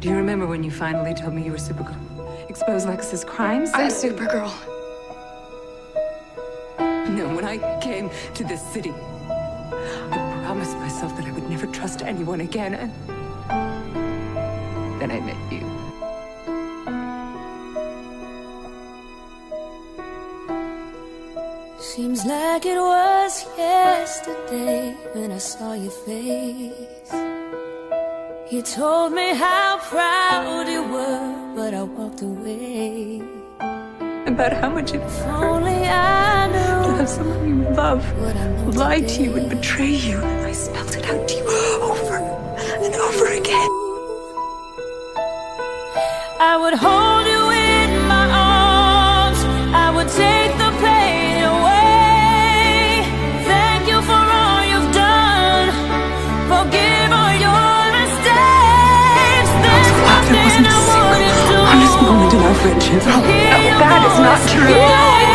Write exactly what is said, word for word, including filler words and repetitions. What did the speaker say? Do you remember when you finally told me you were Supergirl? Expose Lex's crimes? I'm Supergirl. No, when I came to this city, I promised myself that I would never trust anyone again, and then I met you. Seems like it was yesterday when I saw your face. You told me how proud you were, but I walked away. About how much it hurt. Only I know to have someone you love lie to you and betray you. And I spelled it out to you over and over again. I would hold you in my arms. I would take the pain away. Thank you for all you've done. Forgive all your mistakes. There's nothing I wouldn't do. Honest moment in our friendship. No, that is not true.